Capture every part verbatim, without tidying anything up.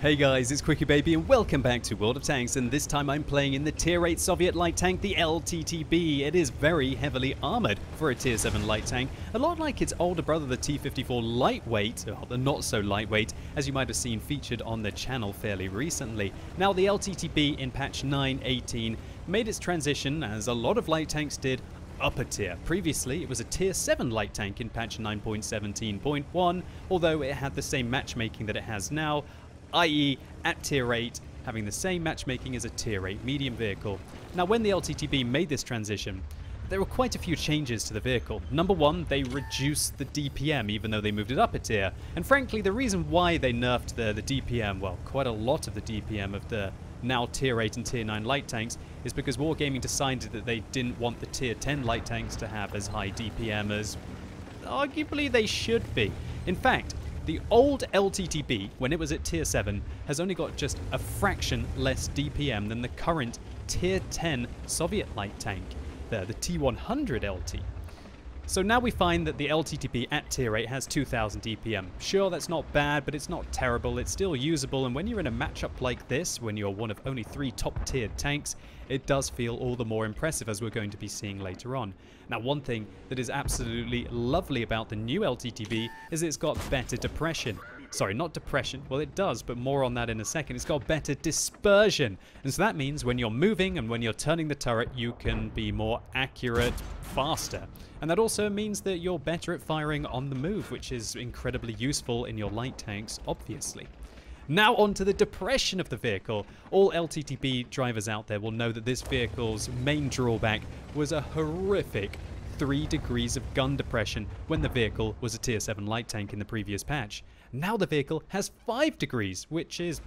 Hey guys, it's QuickyBaby and welcome back to World of Tanks, and this time I'm playing in the tier eight Soviet light tank, the L T T B. It is very heavily armoured for a tier seven light tank, a lot like its older brother the T fifty-four Lightweight, or the not so lightweight, as you might have seen featured on the channel fairly recently. Now the L T T B in patch nine eighteen made its transition, as a lot of light tanks did, upper tier. Previously, it was a tier seven light tank in patch nine point seventeen point one, although it had the same matchmaking that it has now, that is at tier eight, having the same matchmaking as a tier eight medium vehicle. Now when the L T T B made this transition, there were quite a few changes to the vehicle. Number one, they reduced the D P M even though they moved it up a tier. And frankly, the reason why they nerfed the, the D P M, well, quite a lot of the D P M of the now tier eight and tier nine light tanks, is because Wargaming decided that they didn't want the tier ten light tanks to have as high D P M as arguably they should be. In fact, the old L T T B, when it was at tier seven, has only got just a fraction less D P M than the current tier ten Soviet light tank, the, the T one hundred L T. So now we find that the L T T B at tier eight has two thousand D P M. Sure, that's not bad, but it's not terrible, it's still usable, and when you're in a matchup like this, when you're one of only three top-tiered tanks, it does feel all the more impressive, as we're going to be seeing later on. Now, one thing that is absolutely lovely about the new L T T B is it's got better depression. Sorry, not depression. Well, it does, but more on that in a second. It's got better dispersion. And so that means when you're moving and when you're turning the turret, you can be more accurate, faster. And that also means that you're better at firing on the move, which is incredibly useful in your light tanks, obviously. Now onto the depression of the vehicle. All L T T B drivers out there will know that this vehicle's main drawback was a horrific three degrees of gun depression when the vehicle was a tier seven light tank in the previous patch. Now the vehicle has five degrees, which is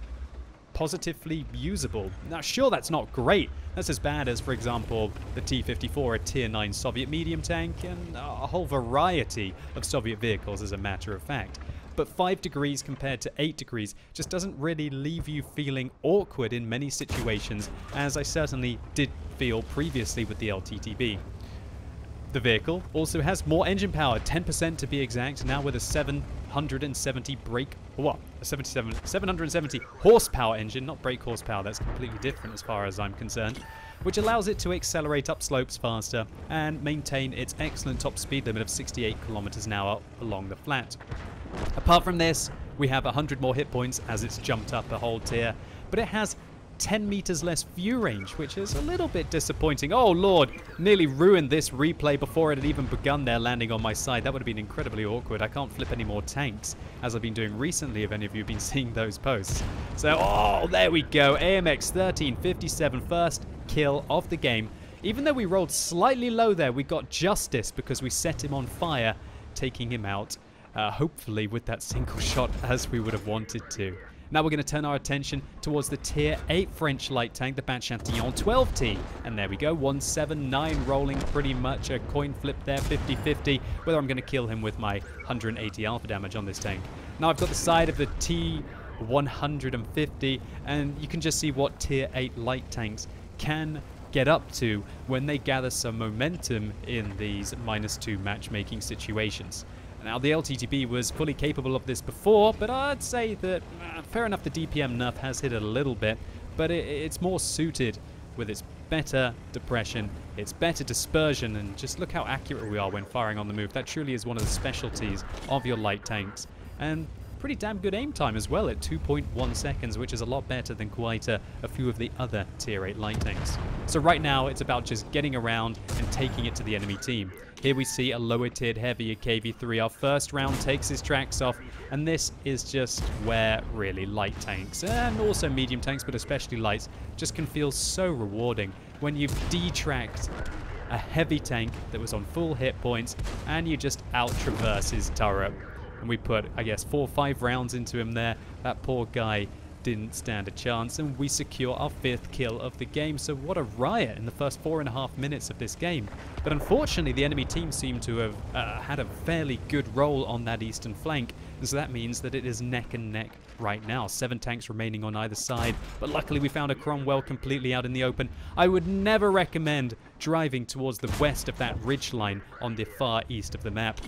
positively usable. Now sure, that's not great. That's as bad as, for example, the T fifty-four, a tier nine Soviet medium tank, and a whole variety of Soviet vehicles as a matter of fact. But five degrees compared to eight degrees just doesn't really leave you feeling awkward in many situations, as I certainly did feel previously with the L T T B. The vehicle also has more engine power, ten percent to be exact, now with a seven hundred seventy brake, what, a seventy-seven, seven hundred seventy horsepower engine, not brake horsepower, that's completely different as far as I'm concerned, which allows it to accelerate up slopes faster and maintain its excellent top speed limit of sixty-eight kilometers an hour along the flat. Apart from this, we have one hundred more hit points as it's jumped up a whole tier, but it has ten meters less view range, which is a little bit disappointing. Oh lord, nearly ruined this replay before it had even begun there, landing on my side. That would have been incredibly awkward. I can't flip any more tanks, as I've been doing recently, if any of you have been seeing those posts. So, oh, there we go. A M X thirteen fifty-seven, first kill of the game. Even though we rolled slightly low there, we got justice because we set him on fire, taking him out, uh, hopefully with that single shot, as we would have wanted to. Now we're going to turn our attention towards the tier eight French light tank, the Bat Chatillon twelve T. And there we go, one seven nine rolling, pretty much a coin flip there, fifty fifty, whether I'm going to kill him with my one hundred eighty alpha damage on this tank. Now I've got the side of the T one hundred fifty, and you can just see what tier eight light tanks can get up to when they gather some momentum in these minus two matchmaking situations. Now, the L T T B was fully capable of this before, but I'd say that, uh, fair enough, the D P M nerf has hit it a little bit, but it, it's more suited with its better depression, its better dispersion, and just look how accurate we are when firing on the move. That truly is one of the specialties of your light tanks. And pretty damn good aim time as well at two point one seconds, which is a lot better than quite a, a few of the other tier eight light tanks. So right now, it's about just getting around and taking it to the enemy team. Here we see a lower tiered heavier K V three. Our first round takes his tracks off, and this is just where really light tanks, and also medium tanks, but especially lights, just can feel so rewarding when you've detracked a heavy tank that was on full hit points, and you just out-traverse his turret. And we put, I guess, four or five rounds into him there. That poor guy didn't stand a chance, and we secure our fifth kill of the game. So what a riot in the first four and a half minutes of this game. But unfortunately, the enemy team seemed to have uh, had a fairly good roll on that eastern flank, and so that means that it is neck and neck right now. Seven tanks remaining on either side, but luckily we found a Cromwell completely out in the open. I would never recommend driving towards the west of that ridgeline on the far east of the map.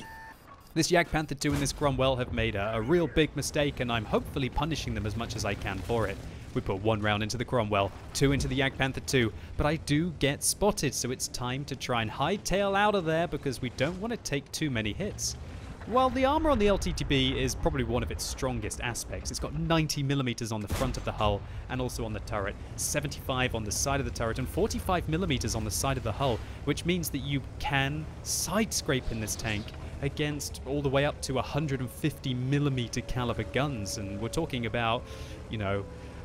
This Jagdpanther two and this Cromwell have made a, a real big mistake, and I'm hopefully punishing them as much as I can for it. We put one round into the Cromwell, two into the Jagdpanther two, but I do get spotted, so it's time to try and hightail out of there because we don't want to take too many hits. While the armour on the L T T B is probably one of its strongest aspects, it's got ninety millimeters on the front of the hull and also on the turret, seventy-five on the side of the turret and forty-five millimeters on the side of the hull, which means that you can side scrape in this tank against all the way up to one hundred fifty millimeter caliber guns, and we're talking about, you know,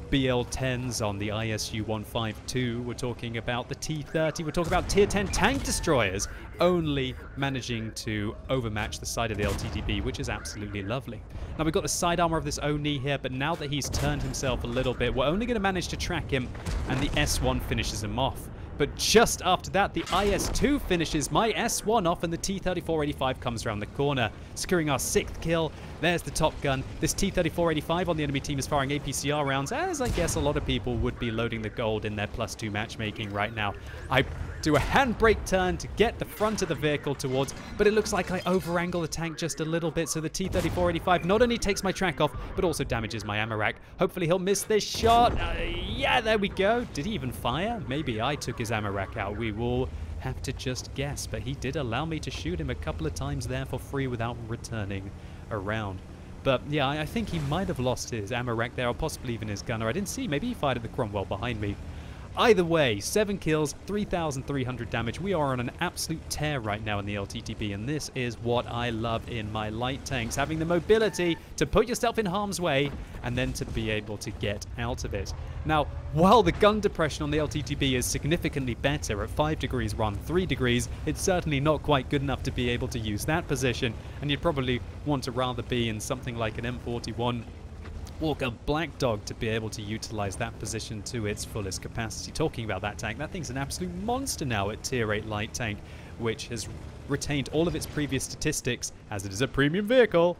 B L tens on the I S U one fifty-two, we're talking about the T thirty, we're talking about tier ten tank destroyers, only managing to overmatch the side of the L T T B, which is absolutely lovely. Now we've got the side armor of this Oni here, but now that he's turned himself a little bit, we're only going to manage to track him, and the S one finishes him off. But just after that, the I S two finishes my S one off and the T thirty-four eighty-five comes around the corner, securing our sixth kill. There's the top gun. This T thirty-four eighty-five on the enemy team is firing A P C R rounds, as I guess a lot of people would be loading the gold in their plus two matchmaking right now. I do a handbrake turn to get the front of the vehicle towards, but it looks like I overangle the tank just a little bit, so the T thirty-four eighty-five not only takes my track off, but also damages my Amarak. Hopefully he'll miss this shot. Uh, yeah, there we go. Did he even fire? Maybe I took his Amarak out. We will have to just guess, but he did allow me to shoot him a couple of times there for free without returning a round. But yeah, I think he might have lost his Amarak there, or possibly even his gunner. I didn't see. Maybe he fired at the Cromwell behind me. Either way, seven kills, three thousand three hundred damage. We are on an absolute tear right now in the L T T B, and this is what I love in my light tanks, having the mobility to put yourself in harm's way and then to be able to get out of it. Now, while the gun depression on the L T T B is significantly better at five degrees rather than three degrees, it's certainly not quite good enough to be able to use that position, and you'd probably want to rather be in something like an M forty-one Walker Black Dog to be able to utilize that position to its fullest capacity. Talking about that tank, that thing's an absolute monster now at tier eight light tank, which has retained all of its previous statistics as it is a premium vehicle,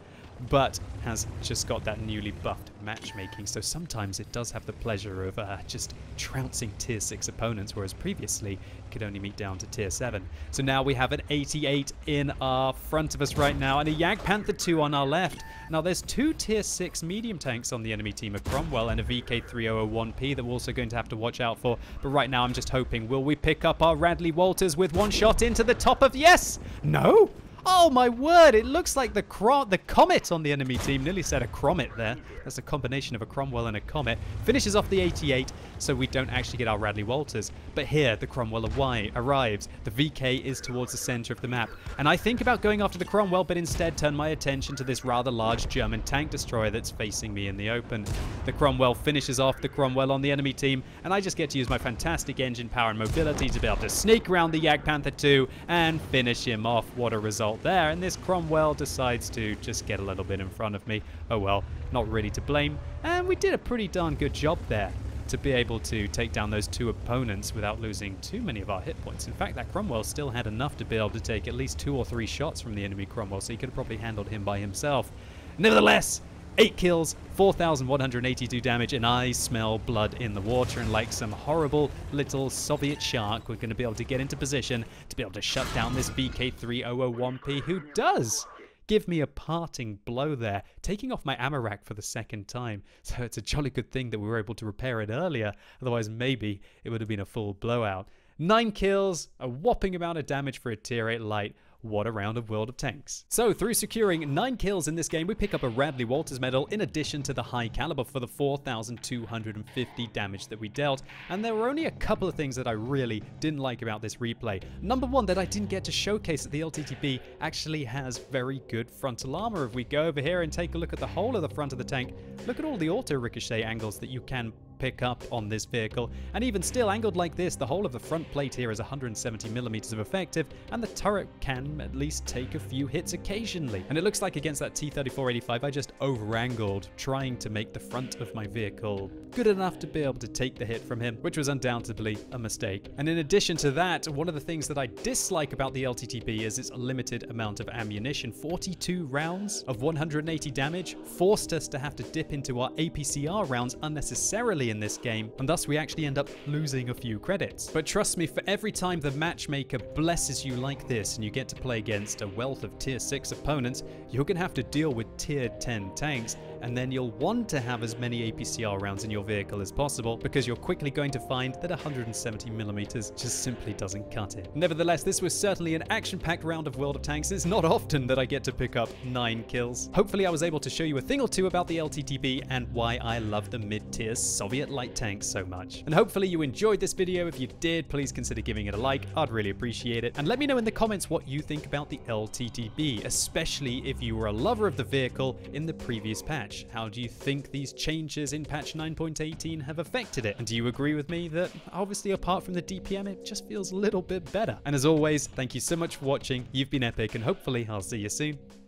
but has just got that newly buffed matchmaking. So sometimes it does have the pleasure of uh, just trouncing tier six opponents, whereas previously it could only meet down to tier seven. So now we have an eighty-eight in our front of us right now and a Jagdpanther two on our left. Now there's two tier six medium tanks on the enemy team of Cromwell and a V K three oh oh one P that we're also going to have to watch out for. But right now I'm just hoping, will we pick up our Radley Walters with one shot into the top of... Yes! No! Oh my word, it looks like the cro the Comet on the enemy team, nearly said a Cromet there. That's a combination of a Cromwell and a Comet. Finishes off the eighty-eight, so we don't actually get our Radley Walters. But here, the Cromwell arrives. The V K is towards the center of the map. And I think about going after the Cromwell, but instead turn my attention to this rather large German tank destroyer that's facing me in the open. The Cromwell finishes off the Cromwell on the enemy team, and I just get to use my fantastic engine power and mobility to be able to sneak around the Jagdpanther two and finish him off. What a result there, and this Cromwell decides to just get a little bit in front of me. Oh well, not really to blame, and we did a pretty darn good job there to be able to take down those two opponents without losing too many of our hit points. In fact, that Cromwell still had enough to be able to take at least two or three shots from the enemy Cromwell, so he could have probably handled him by himself. Nevertheless, eight kills, four thousand one hundred eighty-two damage, and I smell blood in the water, and like some horrible little Soviet shark, we're going to be able to get into position to be able to shut down this V K three oh oh one P, who does give me a parting blow there, taking off my Amarak for the second time. So it's a jolly good thing that we were able to repair it earlier, otherwise maybe it would have been a full blowout. Nine kills, a whopping amount of damage for a tier eight light. What a round of World of Tanks. So through securing nine kills in this game, we pick up a Radley Walters medal in addition to the high caliber for the four thousand two hundred fifty damage that we dealt. And there were only a couple of things that I really didn't like about this replay. Number one, that I didn't get to showcase that the L T T B actually has very good frontal armor. If we go over here and take a look at the whole of the front of the tank, look at all the auto ricochet angles that you can pick up on this vehicle, and even still angled like this, the whole of the front plate here is one hundred seventy millimeters of effective, and the turret can at least take a few hits occasionally. And it looks like against that T thirty-four eighty-five I just overangled, trying to make the front of my vehicle good enough to be able to take the hit from him, which was undoubtedly a mistake. And in addition to that, one of the things that I dislike about the L T T B is its limited amount of ammunition. forty-two rounds of one hundred eighty damage forced us to have to dip into our A P C R rounds unnecessarily in this game, and thus we actually end up losing a few credits. But trust me, for every time the matchmaker blesses you like this and you get to play against a wealth of tier six opponents, you're going to have to deal with tier ten tanks, and then you'll want to have as many A P C R rounds in your vehicle as possible, because you're quickly going to find that one hundred seventy millimeters just simply doesn't cut it. Nevertheless, this was certainly an action-packed round of World of Tanks. It's not often that I get to pick up nine kills. Hopefully I was able to show you a thing or two about the L T T B and why I love the mid-tier Soviet light tanks so much. And hopefully you enjoyed this video. If you did, please consider giving it a like. I'd really appreciate it. And let me know in the comments what you think about the L T T B, especially if you were a lover of the vehicle in the previous patch. How do you think these changes in patch nine point eighteen have affected it? And do you agree with me that obviously apart from the D P M, it just feels a little bit better? And as always, thank you so much for watching. You've been epic, and hopefully I'll see you soon.